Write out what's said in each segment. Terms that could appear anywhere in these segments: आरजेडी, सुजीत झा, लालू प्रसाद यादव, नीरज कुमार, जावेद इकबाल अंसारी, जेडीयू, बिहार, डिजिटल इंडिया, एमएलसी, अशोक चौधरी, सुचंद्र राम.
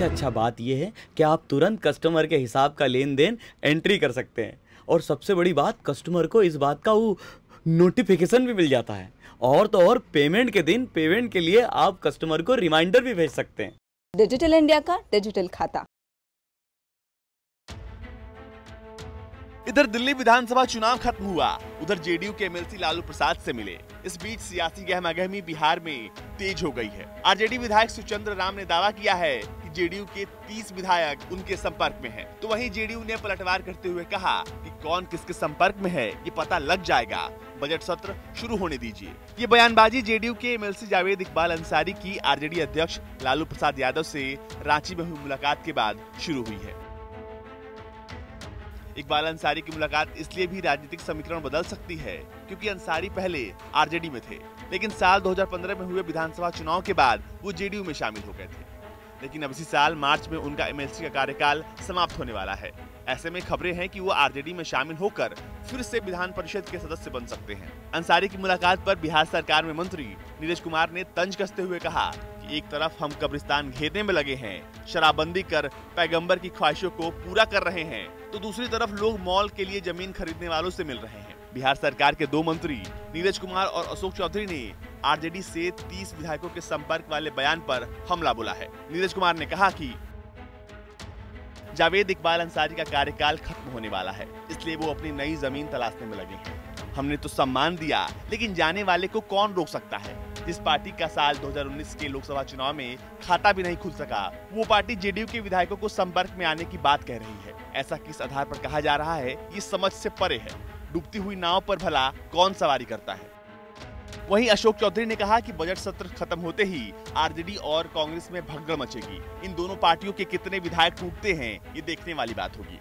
सबसे अच्छा बात यह है कि आप तुरंत कस्टमर के हिसाब का लेन देन एंट्री कर सकते हैं, और सबसे बड़ी बात कस्टमर को इस बात का वो नोटिफिकेशन भी मिल जाता है, और तो और पेमेंट के दिन पेमेंट के लिए आप कस्टमर को रिमाइंडर भी भेज सकते हैं। डिजिटल इंडिया का डिजिटल खाता। इधर दिल्ली विधानसभा चुनाव खत्म हुआ, उधर जेडीयू के एमएलसी लालू प्रसाद से मिले। इस बीच सियासी गहमागहमी बिहार में तेज हो गई है। आरजेडी विधायक सुचंद्र राम ने दावा किया है कि जेडीयू के 30 विधायक उनके संपर्क में हैं। तो वहीं जेडीयू ने पलटवार करते हुए कहा कि कौन किसके संपर्क में है ये पता लग जाएगा, बजट सत्र शुरू होने दीजिए। ये बयानबाजी जेडीयू के एमएलसी जावेद इकबाल अंसारी की आरजेडी अध्यक्ष लालू प्रसाद यादव से रांची में हुई मुलाकात के बाद शुरू हुई है। इकबाल अंसारी की मुलाकात इसलिए भी राजनीतिक समीकरण बदल सकती है क्योंकि अंसारी पहले आरजेडी में थे, लेकिन साल 2015 में हुए विधानसभा चुनाव के बाद वो जेडीयू में शामिल हो गए थे। लेकिन अब इसी साल मार्च में उनका एमएलसी का कार्यकाल समाप्त होने वाला है। ऐसे में खबरें हैं कि वो आरजेडी में शामिल होकर फिर से विधान परिषद के सदस्य बन सकते हैं। अंसारी की मुलाकात पर बिहार सरकार में मंत्री नीरज कुमार ने तंज कसते हुए कहा, एक तरफ हम कब्रिस्तान घेरने में लगे हैं, शराबबंदी कर पैगंबर की ख्वाहिशों को पूरा कर रहे हैं, तो दूसरी तरफ लोग मॉल के लिए जमीन खरीदने वालों से मिल रहे हैं। बिहार सरकार के दो मंत्री नीरज कुमार और अशोक चौधरी ने आरजेडी से 30 विधायकों के संपर्क वाले बयान पर हमला बोला है। नीरज कुमार ने कहा कि जावेद इकबाल अंसारी का कार्यकाल खत्म होने वाला है, इसलिए वो अपनी नई जमीन तलाशने में लगे हैं। हमने तो सम्मान दिया, लेकिन जाने वाले को कौन रोक सकता है। जिस पार्टी का साल 2019 के लोकसभा चुनाव में खाता भी नहीं खुल सका, वो पार्टी जेडीयू के विधायकों को संपर्क में आने की बात कह रही है। ऐसा किस आधार पर कहा जा रहा है, ये समझ से परे है। डूबती हुई नाव पर भला कौन सवारी करता है। वहीं अशोक चौधरी ने कहा कि बजट सत्र खत्म होते ही आरजेडी और कांग्रेस में भगदड़ मचेगी। इन दोनों पार्टियों के कितने विधायक टूटते हैं ये देखने वाली बात होगी।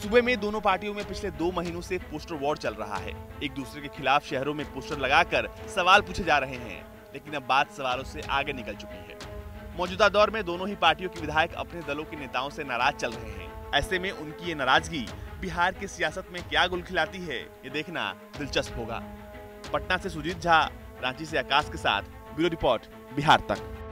सुबह में दोनों पार्टियों में पिछले 2 महीनों से पोस्टर वॉर चल रहा है। एक दूसरे के खिलाफ शहरों में पोस्टर लगाकर सवाल पूछे जा रहे हैं, लेकिन अब बात सवालों से आगे निकल चुकी है। मौजूदा दौर में दोनों ही पार्टियों के विधायक अपने दलों के नेताओं से नाराज चल रहे हैं। ऐसे में उनकी ये नाराजगी बिहार की सियासत में क्या गुल खिलाती है, ये देखना दिलचस्प होगा। पटना से सुजीत झा, रांची से आकाश के साथ ब्यूरो रिपोर्ट बिहार तक।